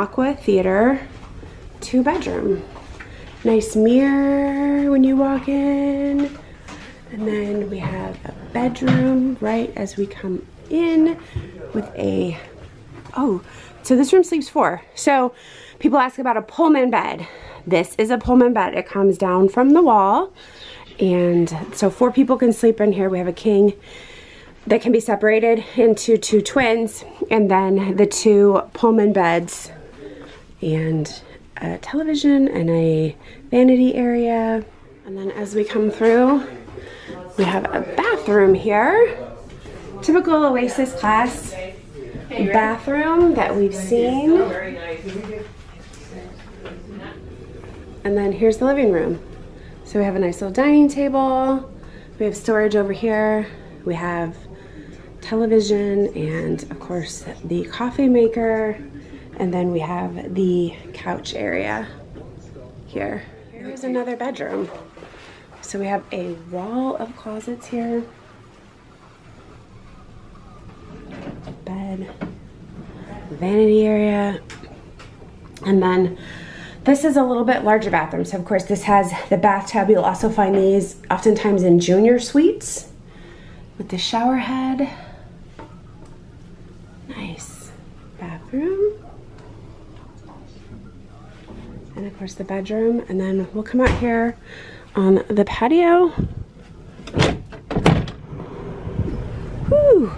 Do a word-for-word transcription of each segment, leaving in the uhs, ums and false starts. Aqua Theater two bedroom. Nice mirror when you walk in. And then we have a bedroom right as we come in with a, oh, so this room sleeps four. So people ask about a Pullman bed. This is a Pullman bed. It comes down from the wall. And so four people can sleep in here. We have a king that can be separated into two twins and then the two Pullman beds and a television and a vanity area. And then as we come through, we have a bathroom here. Typical Oasis class bathroom that we've seen. And then here's the living room. So we have a nice little dining table. We have storage over here. We have television and of course the coffee maker. And then we have the couch area here. Here's another bedroom. So we have a wall of closets here. Bed, vanity area. And then this is a little bit larger bathroom. So of course this has the bathtub. You'll also find these oftentimes in junior suites with the shower head. Nice bathroom. And of course the bedroom. And then we'll come out here on the patio. Whew,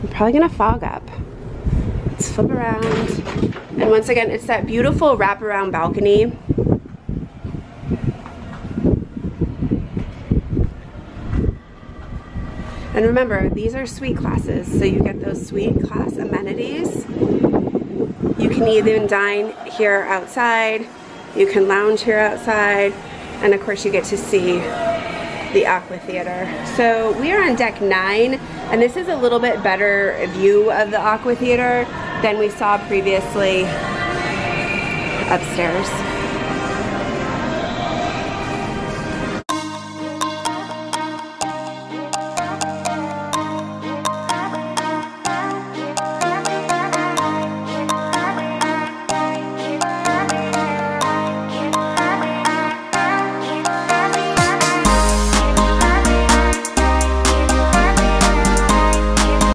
I'm probably gonna fog up. Let's flip around. And once again, it's that beautiful wraparound balcony. And remember, these are suite classes, so you get those suite class amenities. You can even dine here outside, you can lounge here outside, and of course you get to see the Aqua Theater. So we are on deck nine, and this is a little bit better view of the Aqua Theater than we saw previously upstairs.